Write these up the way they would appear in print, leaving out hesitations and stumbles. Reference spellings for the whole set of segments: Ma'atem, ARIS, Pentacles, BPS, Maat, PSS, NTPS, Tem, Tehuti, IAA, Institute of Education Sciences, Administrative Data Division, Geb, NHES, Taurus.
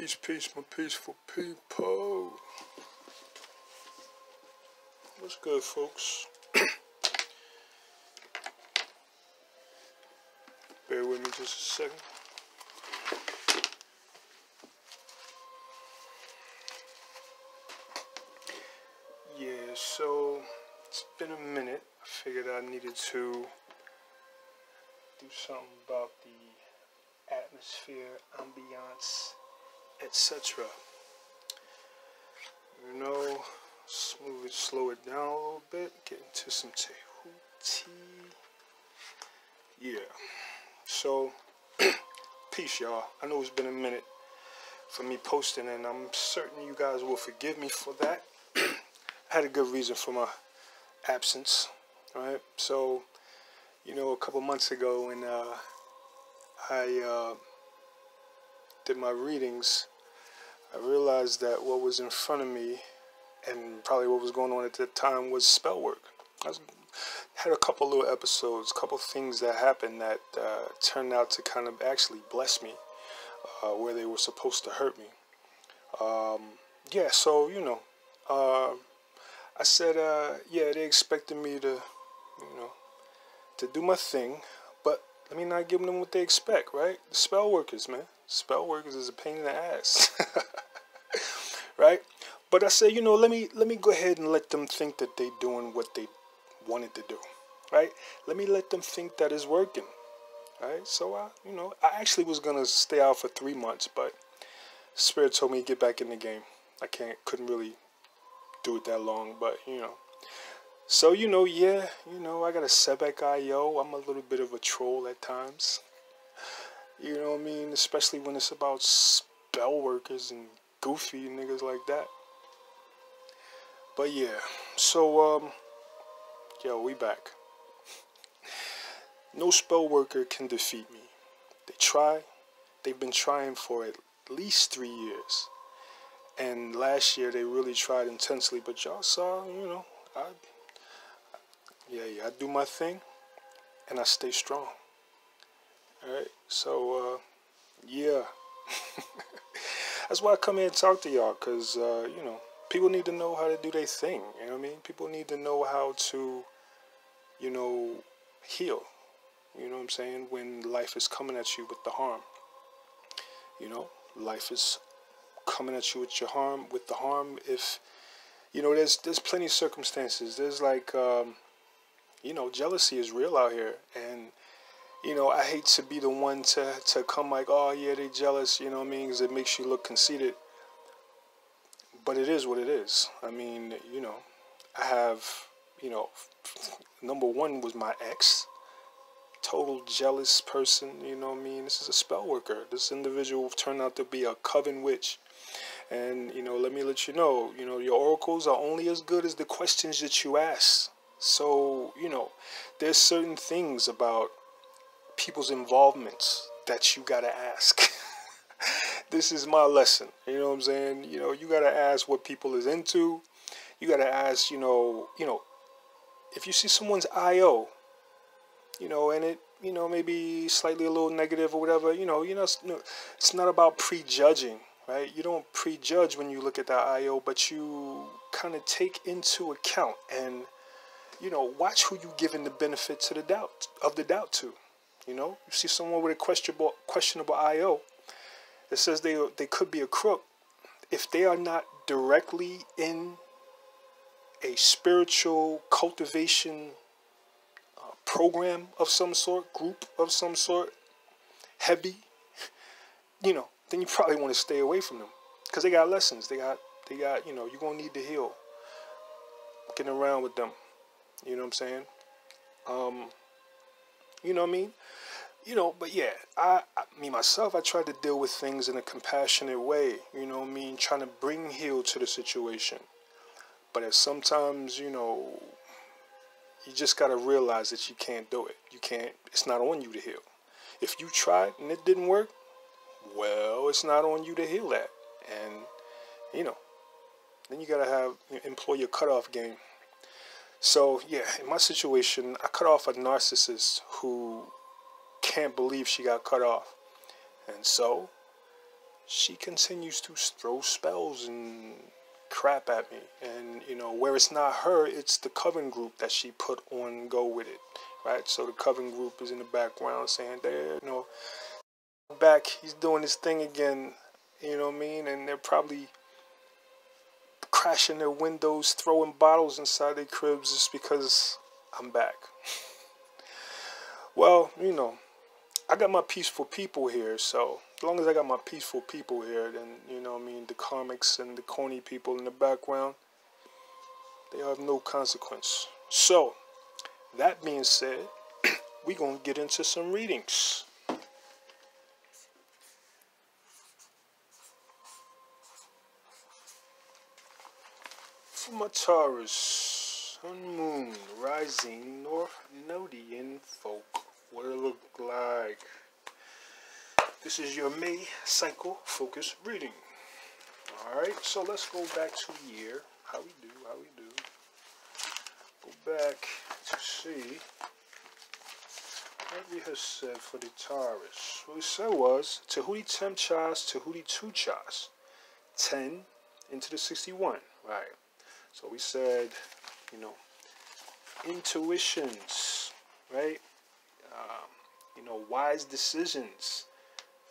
Peace, peace, my peaceful people. Let's go, folks. Bear with me just a second. Yeah, so it's been a minute. I figured I needed to do something about the atmosphere, ambiance, etc. You know, slow it down a little bit, get into some Tehuti. Yeah. So, peace, y'all. I know it's been a minute for me posting, and I'm certain you guys will forgive me for that. I had a good reason for my absence, right? So, you know, a couple months ago when I did my readings, I realized that what was in front of me and probably what was going on at that time was spell work. Had a couple little episodes, couple things that happened that turned out to kind of actually bless me where they were supposed to hurt me. Yeah, so, you know, I said, yeah, they expected me to, you know, to do my thing, but let me not give them what they expect, right? The spell workers, man. Spell workers is a pain in the ass, right? But I said, you know, let me go ahead and let them think that they're doing what they wanted to do, right? Let me let them think that it's working, right? So I, you know, I actually was gonna stay out for 3 months, but Spirit told me to get back in the game. I couldn't really do it that long, but you know. So you know, yeah, you know, I got a setback IO. I'm a little bit of a troll at times. You know what I mean? Especially when it's about spell workers and goofy niggas like that. But yeah, so yo, we back. No spell worker can defeat me. They try. They've been trying for at least 3 years. And last year they really tried intensely, but y'all saw, you know, I do my thing and I stay strong. Alright, so yeah. That's why I come here and talk to y'all, because you know, people need to know how to do their thing, you know what I mean? People need to know how to, you know, heal, you know what I'm saying, when life is coming at you with the harm. You know, life is coming at you with your harm, if, you know, there's plenty of circumstances. There's like, you know, jealousy is real out here, and, you know, I hate to be the one to come like, oh, yeah, they jealous, you know what I mean, because it makes you look conceited. But it is what it is. I mean, you know, I have, you know, number one was my ex. Total jealous person, you know what I mean? This is a spell worker. This individual turned out to be a coven witch. And, you know, let me let you know, your oracles are only as good as the questions that you ask. So, you know, there's certain things about people's involvements that you gotta ask. This is my lesson, you know what I'm saying? You know, you gotta ask what people is into. You gotta ask, you know, if you see someone's IO, you know, and it, you know, maybe slightly a little negative or whatever, it's not about prejudging, right? You don't prejudge when you look at that IO, but you kind of take into account and, you know, watch who you're giving the benefit to the doubt to. You know, you see someone with a questionable IO. It says they could be a crook. If they are not directly in a spiritual cultivation program of some sort, group of some sort, heavy, you know, then you probably want to stay away from them, because they got lessons. They got, you know, you're going to need to heal. Getting around with them. You know what I'm saying? You know what I mean? You know, but yeah, I tried to deal with things in a compassionate way, you know what I mean, trying to bring heal to the situation. But as sometimes, you know, you just got to realize that you can't do it. You can't, it's not on you to heal. If you tried and it didn't work, well, it's not on you to heal that. And, you know, then you got to employ your cutoff game. So, yeah, in my situation, I cut off a narcissist who can't believe she got cut off. And so she continues to throw spells and crap at me. And, you know, where it's not her, it's the coven group that she put on go with it, right? So the coven group is in the background saying, there, you know, back, he's doing his thing again, you know what I mean? And they're probably crashing their windows, throwing bottles inside their cribs just because I'm back. Well, you know, I got my peaceful people here, so as long as I got my peaceful people here, then, you know what I mean, the comics and the corny people in the background, they have no consequence. So, that being said, we're going to get into some readings. For my Taurus, Sun, Moon, Rising, North Nodian folk, what it look like. This is your May cycle focus reading. Alright, so let's go back to the year. How we do. Go back to see what we have said for the Taurus. What we said was Tehuti Tem Chas, Tehuti Two Chas, 10 into the 61. Right. So we said, you know, intuitions, right? You know, wise decisions.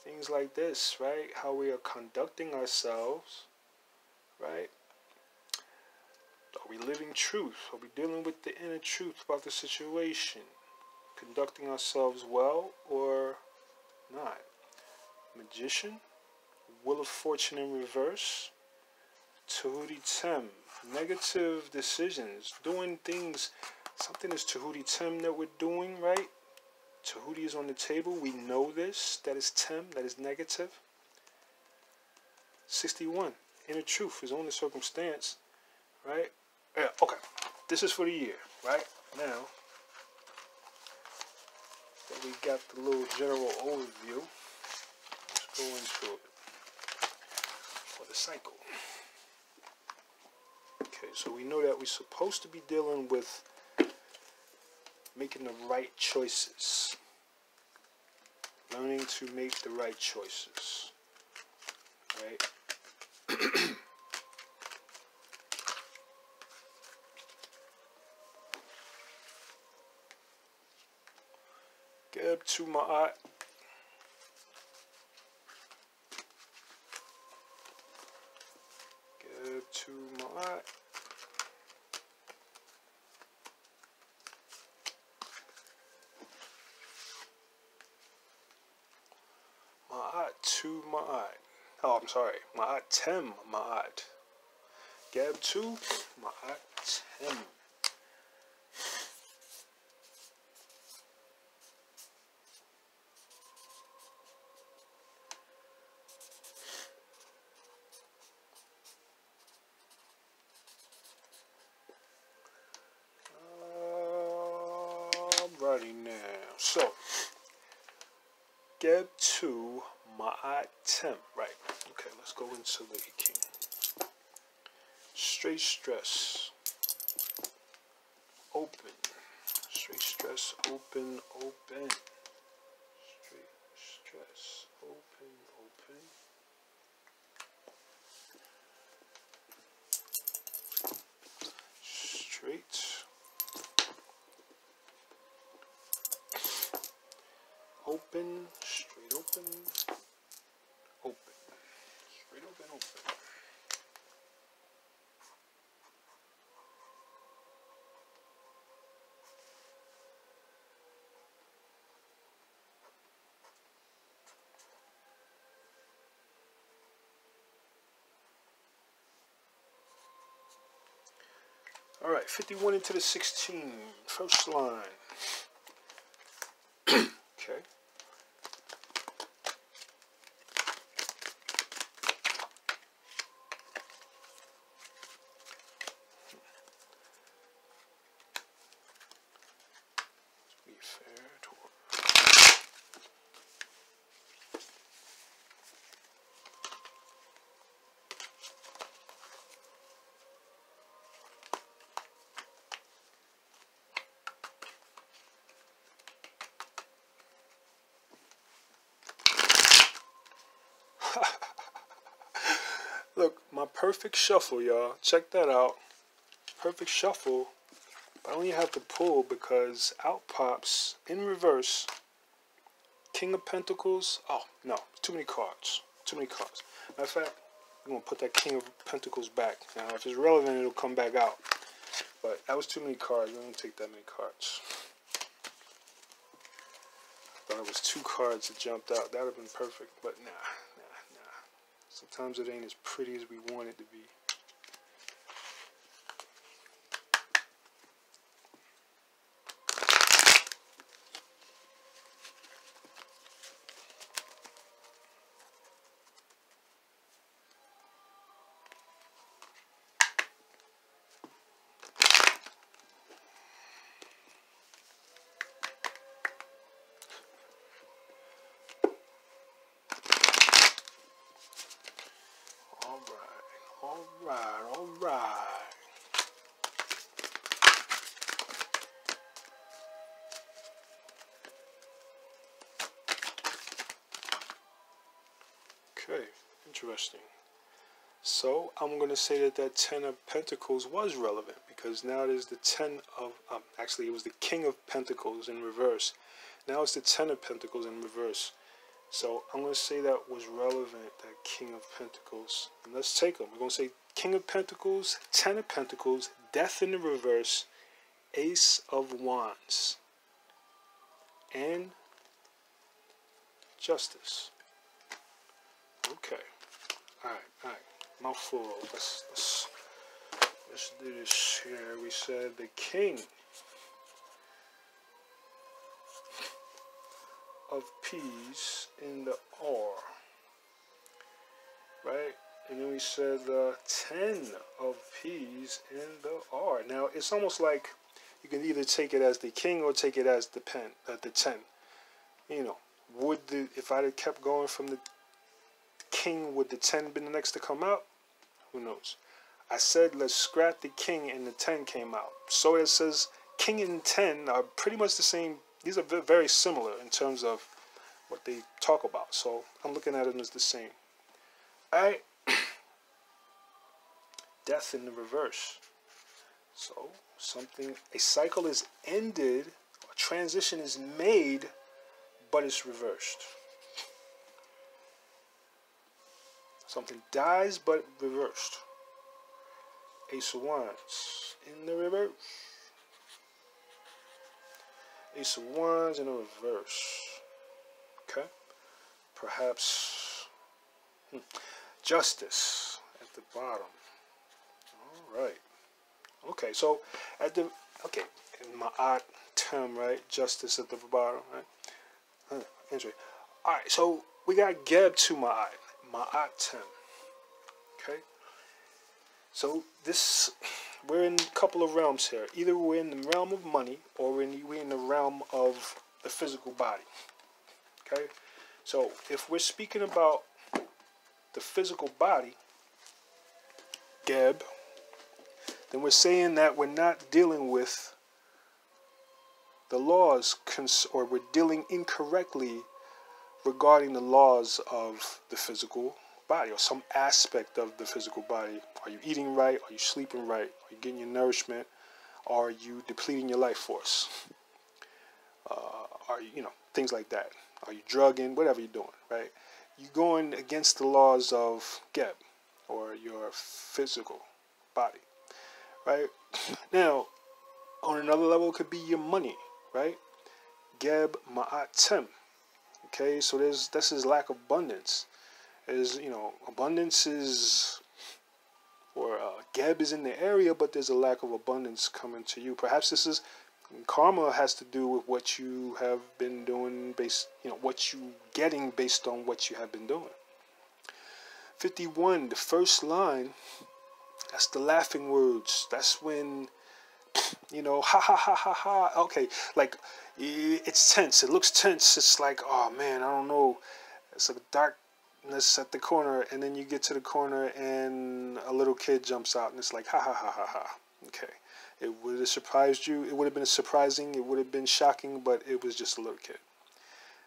Things like this, right? How we are conducting ourselves, right? Are we living truth? Are we dealing with the inner truth about the situation? Conducting ourselves well or not? Magician, Wheel of Fortune in reverse, Tehuti Tem, negative decisions, doing things, something is Tehuti Tem that we're doing, right? Tehuti is on the table. We know this. That is Tem. That is negative. 61. Inner truth is only circumstance. Right? Yeah, okay. This is for the year. Right? Now that we got the little general overview, let's go into it. For the cycle. Okay. So we know that we're supposed to be dealing with making the right choices. Learning to make the right choices. Right? Geb to Maat. Geb to Maat. To Maat. Oh, I'm sorry. Maat Tem. Maat. Gab to Maat Tem. Alrighty now. So, Gab to Ma'atem, right? Okay, let's go into the king. Straight stress, open. Straight stress, open, open. Straight stress, open, open. Straight. Open, straight open. Open. Straight open, open. All right, 51 into the 16. First line. Okay. Perfect Shuffle, y'all. Check that out. Perfect Shuffle. But I only have to pull because out pops, in reverse, King of Pentacles. Oh, no. Too many cards. Too many cards. Matter of fact, I'm going to put that King of Pentacles back. Now, if it's relevant, it'll come back out. But that was too many cards. I don't take that many cards. I thought it was two cards that jumped out. That would have been perfect. But nah. Sometimes it ain't as pretty as we want it to be. Okay, interesting. So I'm going to say that that Ten of Pentacles was relevant because now it is the Ten of, actually it was the King of Pentacles in reverse. Now it's the Ten of Pentacles in reverse. So I'm going to say that was relevant, that King of Pentacles. And let's take them. We're going to say King of Pentacles, Ten of Pentacles, Death in the reverse, Ace of Wands, and Justice. Okay, all right, mouthful. Let's do this here. We said the King of Peas in the R, right? And then we said the Ten of Peas in the R. Now it's almost like you can either take it as the King or take it as the pen, the Ten. You know, would the if I'd have kept going from the King, would the Ten been the next to come out? Who knows? I said let's scrap the King and the Ten came out. So it says King and Ten are pretty much the same. These are very similar in terms of what they talk about. So I'm looking at them as the same. Alright. Death in the reverse. So something, a cycle is ended, a transition is made, but it's reversed. Something dies, but reversed. Ace of Wands in the reverse. Ace of Wands in the reverse. Okay. Perhaps Justice at the bottom. All right. Okay. So at the okay, Ma'at Tem, right? Justice at the bottom, right? Interesting. All right. So we got Geb to Ma'at. Atem. Okay, so this, we're in a couple of realms here. Either we're in the realm of money or we're in the realm of the physical body. Okay, so if we're speaking about the physical body, Geb, then we're saying that we're not dealing with the laws, or we're dealing incorrectly regarding the laws of the physical body or some aspect of the physical body. Are you eating right? Are you sleeping right? Are you getting your nourishment? Are you depleting your life force? Are you, you know, things like that. Are you drugging? Whatever you're doing, right? You're going against the laws of Geb or your physical body, right? Now, on another level, it could be your money, right? Geb Ma'atem. Okay, so this is lack of abundance. Abundance is, or Geb is in the area, but there's a lack of abundance coming to you. Perhaps this is, karma has to do with what you have been doing based, what you getting based on what you have been doing. 51, the first line, that's the laughing words. That's when, ha ha ha ha ha. Okay, like, it's tense. It looks tense. It's like, oh man, I don't know. It's like darkness at the corner, and then you get to the corner, and a little kid jumps out, and it's like, ha ha ha ha ha. Okay, it would have surprised you. It would have been surprising. It would have been shocking, but it was just a little kid.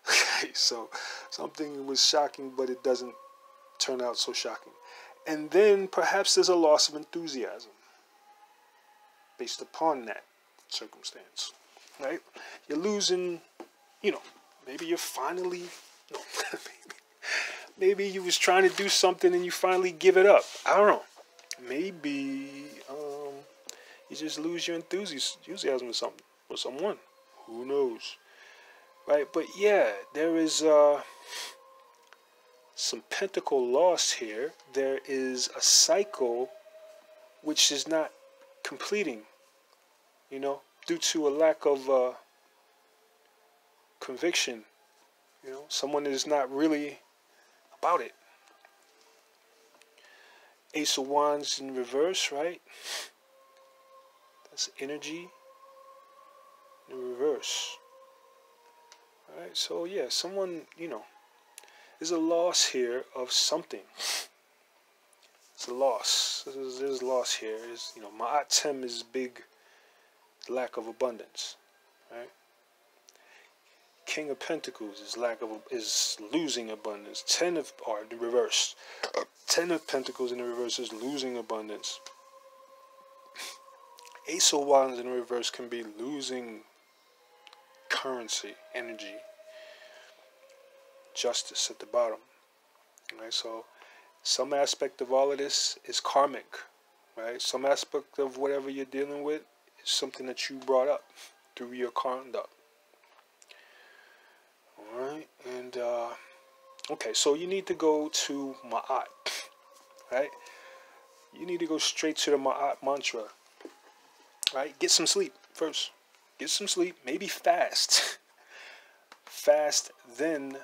Okay, so something was shocking, but it doesn't turn out so shocking. And then perhaps there's a loss of enthusiasm based upon that circumstance, right? You're losing, you know, maybe you're finally, no, maybe you was trying to do something and you finally give it up. I don't know. Maybe you just lose your enthusiasm with something, with someone. Who knows, right? But yeah, there is some pentacle loss here. There is a cycle which is not completing, you know, due to a lack of conviction. You know, someone is not really about it. Ace of Wands in reverse, right? That's energy in reverse. All right, so yeah, someone, you know, there's a loss here of something. It's a loss. There's a loss here. Is, you know, Ma'atem is big lack of abundance, right? King of Pentacles is losing abundance. Ten of Pentacles in the reverse is losing abundance. Ace of Wands in the reverse can be losing currency, energy. Justice at the bottom. Right, so some aspect of all of this is karmic, right? Some aspect of whatever you're dealing with is something that you brought up through your conduct. All right, and okay, so you need to go to Maat, right? You need to go straight to the Maat mantra, right? Get some sleep first. Get some sleep, maybe fast. Fast, then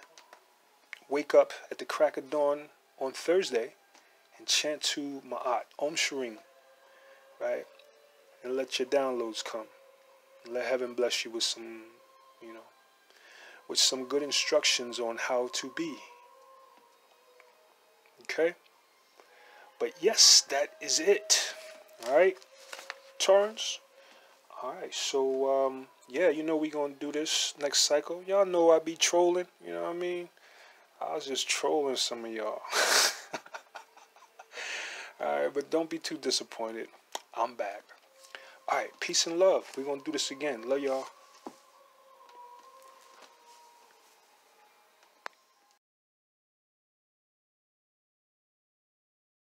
wake up at the crack of dawn on Thursday and chant to Ma'at, Om Sharim, right? And let your downloads come. Let heaven bless you with some, you know, with some good instructions on how to be. Okay? But yes, that is it. All right? Taurus. All right, so, yeah, you know we're going to do this next cycle. Y'all know I be trolling, you know what I mean? I was just trolling some of y'all. Alright, but don't be too disappointed. I'm back. Alright, peace and love. We're going to do this again. Love y'all.